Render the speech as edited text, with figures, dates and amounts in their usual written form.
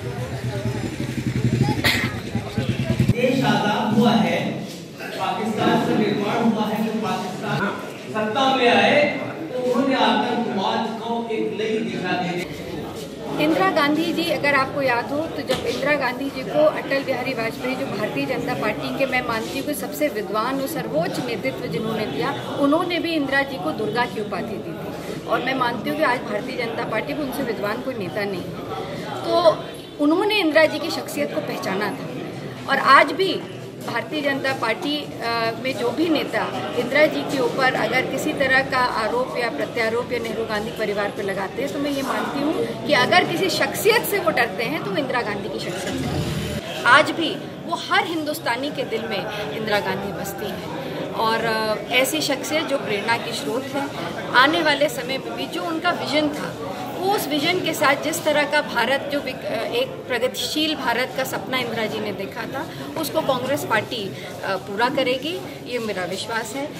देश आजाद हुआ है, पाकिस्तान से निर्माण हुआ है। जो पाकिस्तान सत्ता में आए तो उन्होंने आतंकवाद को एक नई दिशा दी। इंदिरा गांधी जी, अगर आपको याद हो तो जब इंदिरा गांधी जी को अटल बिहारी वाजपेयी, जो भारतीय जनता पार्टी के, मैं मानती हूँ कि सबसे विद्वान और सर्वोच्च नेतृत्व जिन्होंने दिया, उन्होंने भी इंदिरा जी को दुर्गा की उपाधि दी थी। और मैं मानती हूँ कि आज भारतीय जनता पार्टी को उनसे विद्वान कोई नेता नहीं है। तो उन्होंने इंदिरा जी की शख्सियत को पहचाना था। और आज भी भारतीय जनता पार्टी में जो भी नेता इंदिरा जी के ऊपर अगर किसी तरह का आरोप या प्रत्यारोप या नेहरू गांधी परिवार पर लगाते हैं, तो मैं ये मानती हूँ कि अगर किसी शख्सियत से वो डरते हैं तो इंदिरा गांधी की शख्सियत से। आज भी वो हर हिंदुस्तानी के दिल में इंदिरा गांधी बसती है और ऐसी शख्सियत जो प्रेरणा की स्रोत है। आने वाले समय में भी जो उनका विजन था, वो उस विजन के साथ जिस तरह का भारत, जो एक प्रगतिशील भारत का सपना इंदिरा जी ने देखा था, उसको कांग्रेस पार्टी पूरा करेगी, ये मेरा विश्वास है।